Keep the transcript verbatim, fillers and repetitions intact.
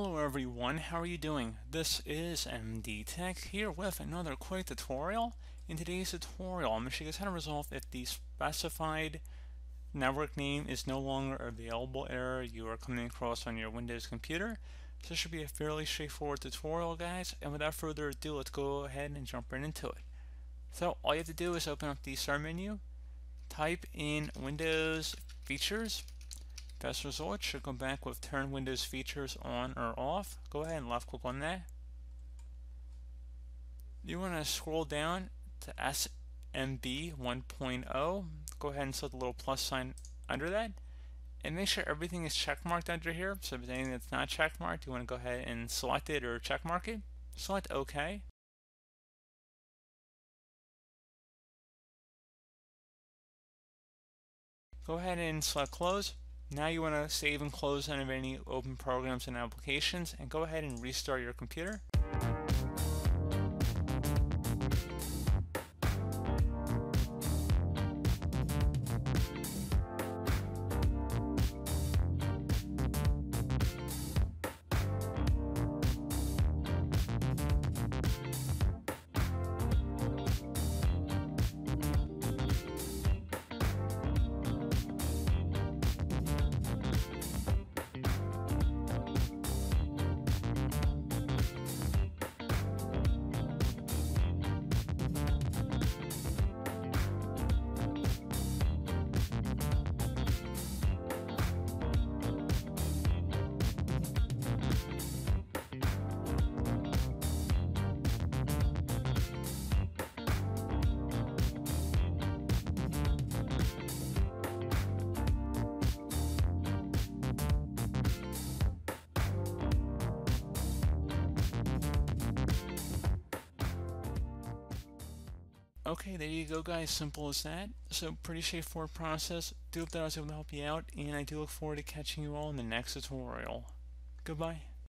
Hello everyone, how are you doing? This is M D Tech here with another quick tutorial. In today's tutorial, I'm going to show you guys how to resolve if the specified network name is no longer available error you are coming across on your Windows computer. So this should be a fairly straightforward tutorial, guys, and without further ado, let's go ahead and jump right into it. So all you have to do is open up the start menu, type in Windows Features. Best result should come back with turn Windows features on or off. Go ahead and left click on that. You want to scroll down to S M B one point oh. Go ahead and select the little plus sign under that. And make sure everything is checkmarked under here. So if there's anything that's not checkmarked, you want to go ahead and select it or checkmark it. Select OK. Go ahead and select Close. Now you want to save and close any of any open programs and applications and go ahead and restart your computer. Okay, there you go guys, simple as that. So pretty straightforward process. Do hope that I was able to help you out, and I do look forward to catching you all in the next tutorial. Goodbye.